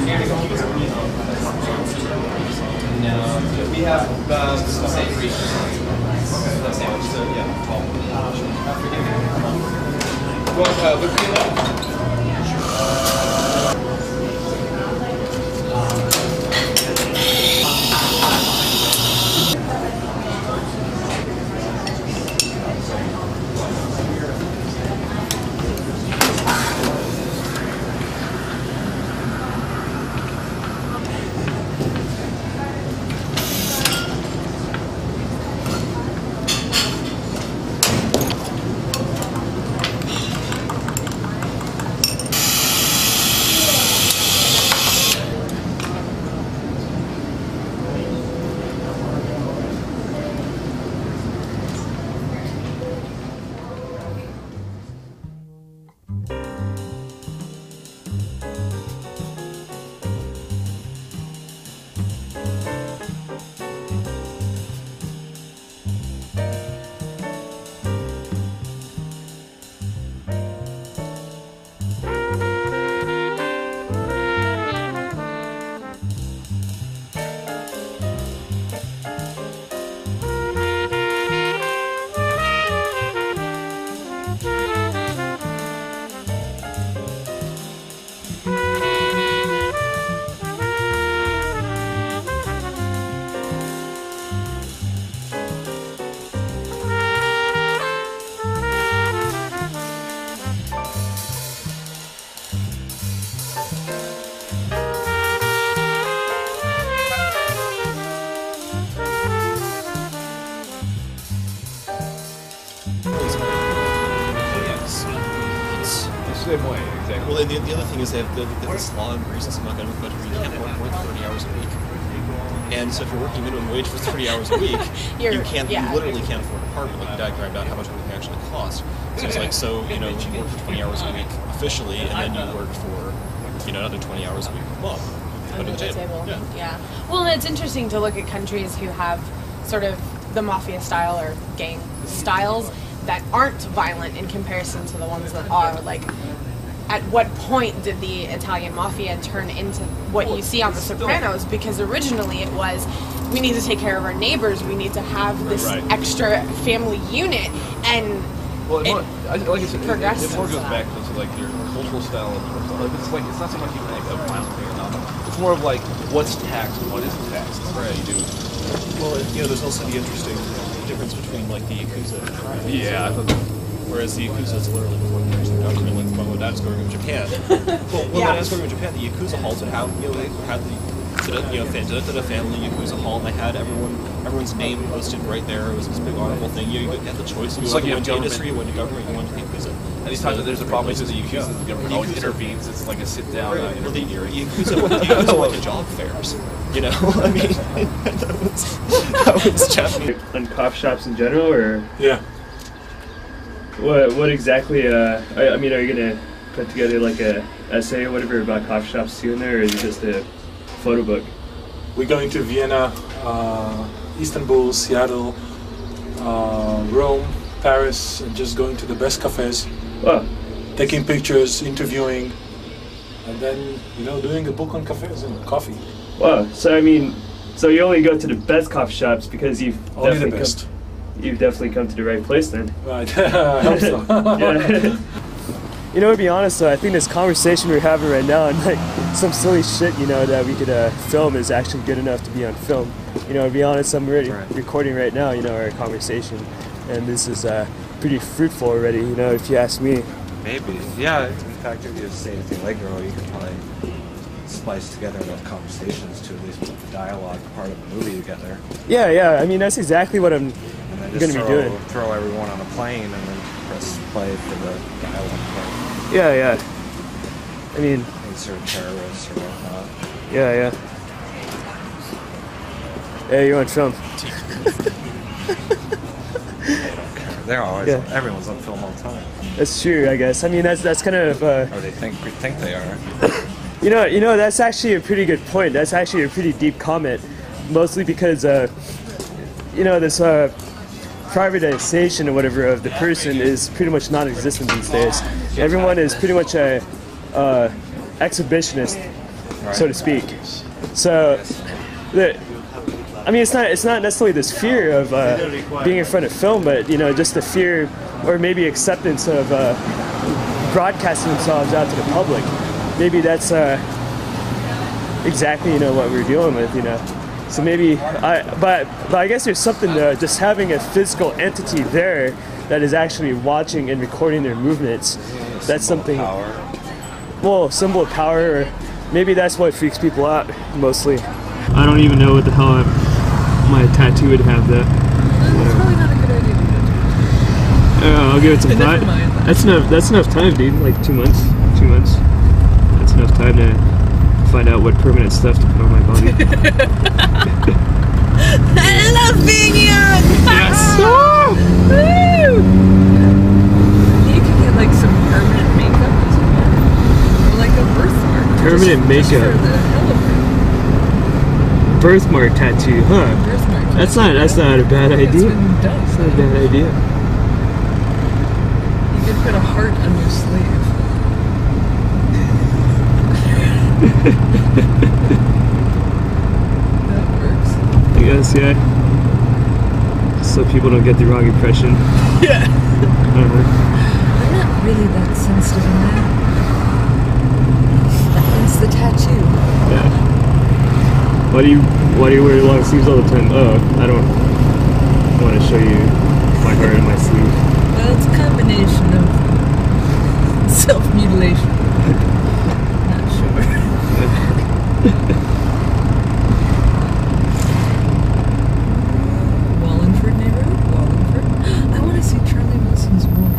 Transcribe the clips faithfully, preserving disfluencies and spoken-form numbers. No, we have uh, the same region. Okay. The same, so yeah, probably. I forget it. Well, uh, what do you like? Sure. Uh, Way, exactly. Well, and the, the other thing is that the, the, the law in Greece is not going to be much where you can't work more than thirty hours a week. And so if you're working minimum wage for thirty hours a week, you can't, yeah, you literally can't afford an apartment. Like, I grabbed out how much it would actually cost. So it's like, so, you know, you work for twenty hours a week officially, and then you work for, you know, another twenty hours a week a month. Under the table. Yeah. yeah. Well, and it's interesting to look at countries who have sort of the mafia style or gang styles that aren't violent in comparison to the ones that are. Like, at what point did the Italian mafia turn into what well, you see on The Sopranos? Because originally it was, we need to take care of our neighbors, we need to have this right. extra family unit, and well, it, I, like it progressed. It, it more goes back to like your cultural style and personal. Like, it's like it's not so much even like a violent thing or not. It's more of like what's taxed and what isn't taxed. That's right. You do. Well, it, you know, there's also the interesting difference between like the Yakuza and the Paris. Yeah. I thought that. Whereas the Yakuza is literally before the actual government, like when my dad's growing up in Japan. Well, when yeah. my dad's growing up in Japan, the Yakuza halls would have, you know, they had the, you know, the family Yakuza hall, and they had everyone, everyone's name posted right there. It was this big honorable thing. You, you had the choice. You, like you went to industry, you went to government, you went to Yakuza. And these times that there's a problem with the Yakuza, the government always intervenes. It's like a sit-down right. uh, intermediary. The Yakuza, the Yakuza went to job fairs. You know, I mean, that was, that was Japanese. And coffee shops in general, or? Yeah. What, what exactly, uh, I, I mean, are you going to put together like a essay or whatever about coffee shops too in there, or is it just a photo book? We're going to Vienna, uh, Istanbul, Seattle, uh, Rome, Paris, and just going to the best cafes, wow. taking pictures, interviewing, and then, you know, doing a book on cafes and coffee. Wow, so I mean, so you only go to the best coffee shops because you've only definitely the best. Come You've definitely come to the right place then. Right, I hope so. yeah. You know, to be honest though, I think this conversation we're having right now and like some silly shit, you know, that we could uh, film is actually good enough to be on film. You know, to be honest, I'm already right. recording right now, you know, our conversation. And this is uh, pretty fruitful already, you know, if you ask me. Maybe, yeah. In fact, if you just say anything like girl, you could probably splice together enough conversations to at least put the dialogue part of the movie together. Yeah, yeah, I mean, that's exactly what I'm... Just gonna throw, be doing. Throw everyone on a plane and then press play for the dialogue part. Yeah, yeah. I mean, insert terrorists or whatnot. Yeah, yeah. Yeah, you're on film. They don't care. They're always. Yeah. Everyone's on film all the time. That's true, I guess. I mean, that's that's kind of. Uh, or they think we think they are. you know, you know, that's actually a pretty good point. That's actually a pretty deep comment, mostly because, uh, you know, this. Uh, privatization or whatever of the person is pretty much non-existent these days. Everyone is pretty much a uh, exhibitionist. right. so to speak. So, the, I mean, it's not it's not necessarily this fear of uh, being in front of film, but you know, just the fear or maybe acceptance of uh, broadcasting themselves out to the public. Maybe that's uh, exactly you know what we're dealing with, you know. So maybe, I, but, but I guess there's something to just having a physical entity there that is actually watching and recording their movements. That's something, well, symbol of power, or maybe that's what freaks people out, mostly. I don't even know what the hell I'm, my tattoo would have that. That's probably not a good idea to get a tattoo. Uh, I'll give it some thought. That's enough, that's enough time, dude, like two months, two months. That's enough time to find out what permanent stuff to put on my body. I love being young! Yes! Oh! Woo! You can get like some permanent makeup or something. Or like a birthmark. Permanent just, makeup. Just for the hell of it. Birthmark tattoo, huh? Birthmark tattoo. That's not that's not a bad idea. It's been done. That's not a bad idea. You could put a heart on your sleeve. That works. I guess, yeah. So people don't get the wrong impression. Yeah. Uh-huh. I'm not really that sensitive in that. That's the tattoo. Yeah. Why do you why do you wear long sleeves all the time? Oh, I don't want to show you my heart in my sleeve. Well, it's a combination of self-mutilation. Wallingford neighborhood? Wallingford? I want to see Charlie Wilson's War.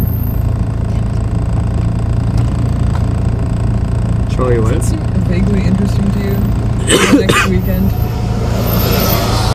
Charlie what? Is it vaguely interesting to you? Next weekend?